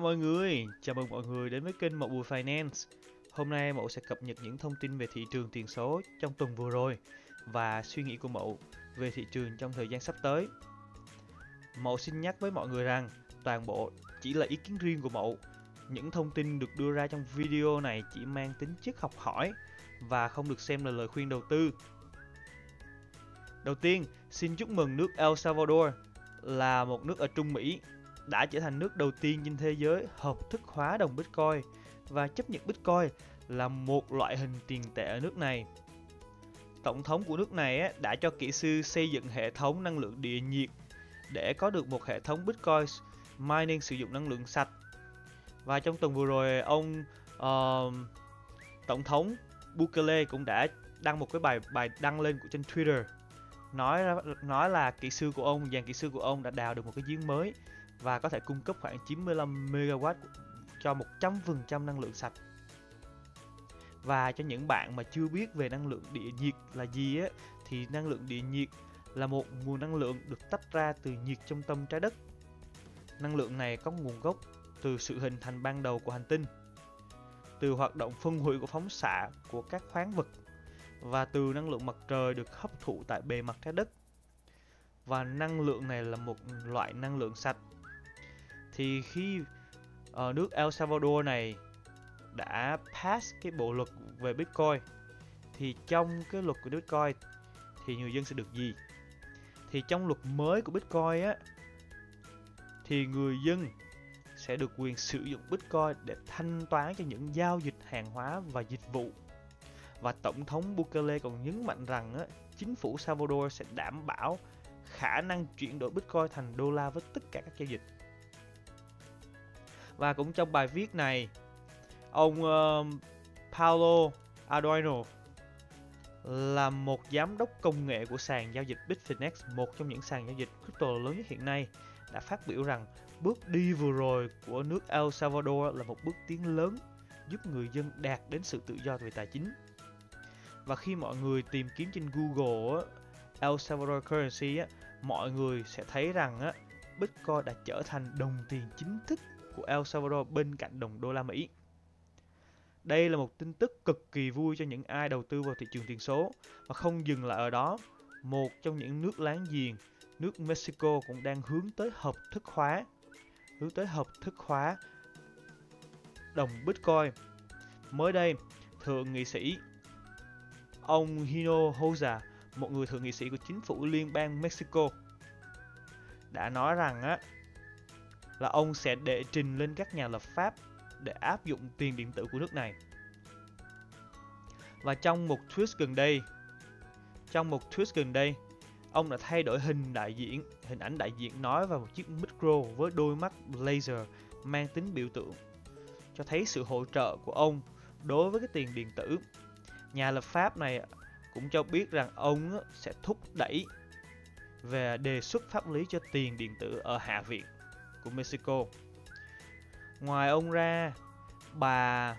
mọi người, chào mừng mọi người đến với kênh Mậu Bùi Finance. Hôm nay Mậu sẽ cập nhật những thông tin về thị trường tiền số trong tuần vừa rồi và suy nghĩ của Mậu về thị trường trong thời gian sắp tới. Mậu xin nhắc với mọi người rằng toàn bộ chỉ là ý kiến riêng của Mậu. Những thông tin được đưa ra trong video này chỉ mang tính chất học hỏi và không được xem là lời khuyên đầu tư. Đầu tiên, xin chúc mừng nước El Salvador là một nước ở Trung Mỹ đã trở thành nước đầu tiên trên thế giới hợp thức hóa đồng Bitcoin và chấp nhận Bitcoin là một loại hình tiền tệ ở nước này. Tổng thống của nước này đã cho kỹ sư xây dựng hệ thống năng lượng địa nhiệt để có được một hệ thống Bitcoin mining sử dụng năng lượng sạch. Và trong tuần vừa rồi, ông Tổng thống Bukele cũng đã đăng một cái bài đăng lên trên Twitter nói là dàn kỹ sư của ông đã đào được một cái giếng mới và có thể cung cấp khoảng 95 MW cho 100% năng lượng sạch. Và cho những bạn mà chưa biết về năng lượng địa nhiệt là gì á, thì năng lượng địa nhiệt là một nguồn năng lượng được tách ra từ nhiệt trong tâm trái đất. Năng lượng này có nguồn gốc từ sự hình thành ban đầu của hành tinh, từ hoạt động phân hủy của phóng xạ của các khoáng vật và từ năng lượng mặt trời được hấp thụ tại bề mặt trái đất. Và năng lượng này là một loại năng lượng sạch. Thì khi ở nước El Salvador này đã pass cái bộ luật về Bitcoin, thì trong cái luật của Bitcoin thì người dân sẽ được gì? Thì trong luật mới của Bitcoin á, thì người dân sẽ được quyền sử dụng Bitcoin để thanh toán cho những giao dịch hàng hóa và dịch vụ. Và Tổng thống Bukele còn nhấn mạnh rằng á, chính phủ Salvador sẽ đảm bảo khả năng chuyển đổi Bitcoin thành đô la với tất cả các giao dịch. Và cũng trong bài viết này, ông Paolo Arduino là một giám đốc công nghệ của sàn giao dịch Bitfinex, một trong những sàn giao dịch crypto lớn nhất hiện nay, đã phát biểu rằng bước đi vừa rồi của nước El Salvador là một bước tiến lớn giúp người dân đạt đến sự tự do về tài chính. Và khi mọi người tìm kiếm trên Google El Salvador currency, mọi người sẽ thấy rằng Bitcoin đã trở thành đồng tiền chính thức của El Salvador bên cạnh đồng đô la Mỹ. Đây là một tin tức cực kỳ vui cho những ai đầu tư vào thị trường tiền số. Và không dừng lại ở đó, một trong những nước láng giềng, nước Mexico cũng đang hướng tới hợp thức hóa đồng Bitcoin. Mới đây, thượng nghị sĩ ông Hino Hoza, một người thượng nghị sĩ của chính phủ liên bang Mexico, đã nói rằng là ông sẽ đệ trình lên các nhà lập pháp để áp dụng tiền điện tử của nước này. Và trong một tweet gần đây, ông đã thay đổi hình ảnh đại diện nói vào một chiếc micro với đôi mắt laser mang tính biểu tượng, cho thấy sự hỗ trợ của ông đối với cái tiền điện tử. Nhà lập pháp này cũng cho biết rằng ông sẽ thúc đẩy về đề xuất pháp lý cho tiền điện tử ở Hạ viện của Mexico. Ngoài ông ra, bà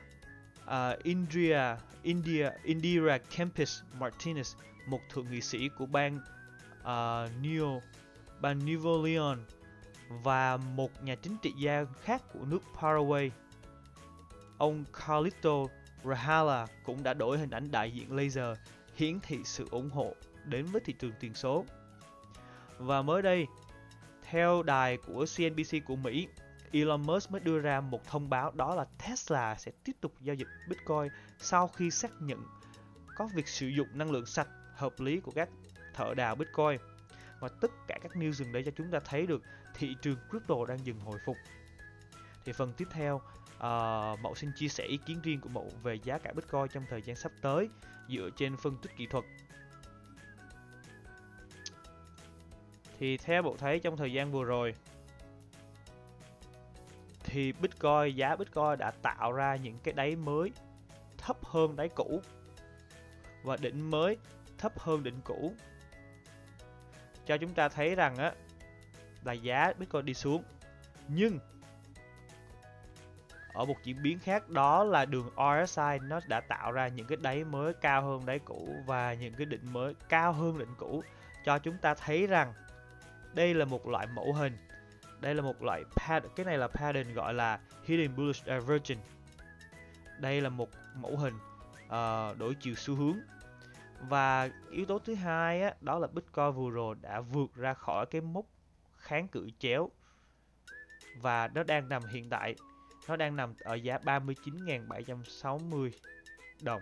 Indira Campes Martinez, một thượng nghị sĩ của bang Nuevo Leon và một nhà chính trị gia khác của nước Paraguay, ông Carlito Rahala, cũng đã đổi hình ảnh đại diện laser hiển thị sự ủng hộ đến với thị trường tiền số. Và mới đây, theo đài của CNBC của Mỹ, Elon Musk mới đưa ra một thông báo, đó là Tesla sẽ tiếp tục giao dịch Bitcoin sau khi xác nhận có việc sử dụng năng lượng sạch hợp lý của các thợ đào Bitcoin. Và tất cả các news dừng để cho chúng ta thấy được thị trường crypto đang dừng hồi phục. Thì phần tiếp theo, Mậu xin chia sẻ ý kiến riêng của Mậu về giá cả Bitcoin trong thời gian sắp tới dựa trên phân tích kỹ thuật. Thì theo Mậu thấy trong thời gian vừa rồi thì giá Bitcoin đã tạo ra những cái đáy mới thấp hơn đáy cũ và đỉnh mới thấp hơn đỉnh cũ, cho chúng ta thấy rằng là giá Bitcoin đi xuống. Nhưng ở một diễn biến khác, đó là đường RSI nó đã tạo ra những cái đáy mới cao hơn đáy cũ và những cái đỉnh mới cao hơn đỉnh cũ, cho chúng ta thấy rằng đây là một loại mẫu hình Đây là một loại pattern, cái này là pattern gọi là Hidden Bullish Reversion. Đây là một mẫu hình đổi chiều xu hướng. Và yếu tố thứ hai á, đó là Bitcoin vừa rồi đã vượt ra khỏi cái mốc kháng cự chéo và nó đang nằm hiện tại, nó đang nằm ở giá 39.760 đồng.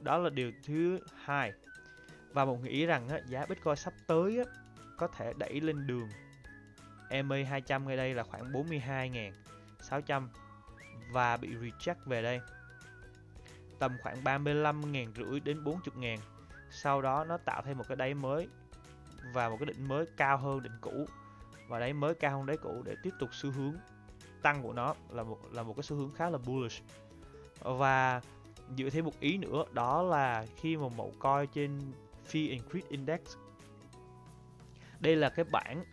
Đó là điều thứ hai. Và một nghĩ rằng á, giá Bitcoin sắp tới á, có thể đẩy lên đường MA200 ngay đây là khoảng 42.600 và bị reject về đây tầm khoảng 35.500 đến 40.000. Sau đó nó tạo thêm một cái đáy mới và một cái đỉnh mới cao hơn đỉnh cũ và đáy mới cao hơn đáy cũ để tiếp tục xu hướng tăng của nó là một cái xu hướng khá là bullish. Và dựa thêm một ý nữa đó là khi mà mẫu coi trên Fee and Greed Index, đây là cái bảng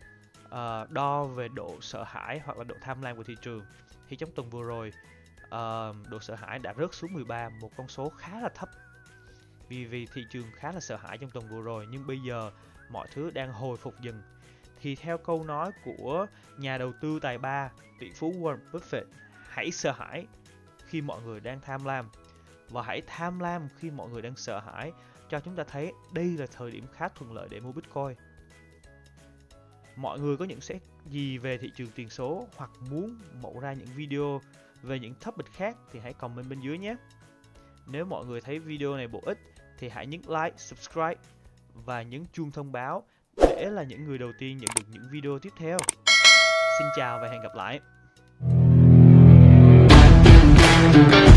đo về độ sợ hãi hoặc là độ tham lam của thị trường, thì trong tuần vừa rồi độ sợ hãi đã rớt xuống 13, một con số khá là thấp vì thị trường khá là sợ hãi trong tuần vừa rồi. Nhưng bây giờ mọi thứ đang hồi phục dần, thì theo câu nói của nhà đầu tư tài ba tỷ phú Warren Buffett, hãy sợ hãi khi mọi người đang tham lam và hãy tham lam khi mọi người đang sợ hãi, cho chúng ta thấy đây là thời điểm khá thuận lợi để mua Bitcoin. Mọi người có nhận xét gì về thị trường tiền số hoặc muốn mẫu ra những video về những topic khác thì hãy comment bên dưới nhé. Nếu mọi người thấy video này bổ ích thì hãy nhấn like, subscribe và nhấn chuông thông báo để là những người đầu tiên nhận được những video tiếp theo. Xin chào và hẹn gặp lại.